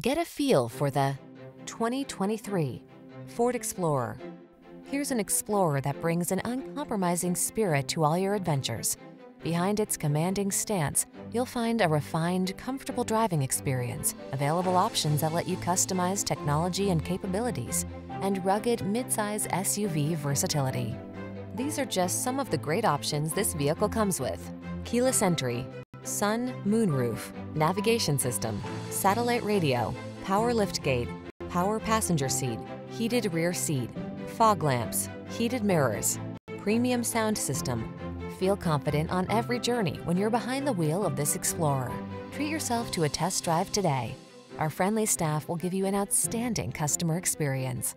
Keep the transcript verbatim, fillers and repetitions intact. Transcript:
Get a feel for the twenty twenty-three Ford Explorer. Here's an Explorer that brings an uncompromising spirit to all your adventures. Behind its commanding stance, you'll find a refined, comfortable driving experience, available options that let you customize technology and capabilities, and rugged midsize S U V versatility. These are just some of the great options this vehicle comes with: keyless entry, sun, moonroof, navigation system, satellite radio, power liftgate, power passenger seat, heated rear seat, fog lamps, heated mirrors, premium sound system. Feel confident on every journey when you're behind the wheel of this Explorer. Treat yourself to a test drive today. Our friendly staff will give you an outstanding customer experience.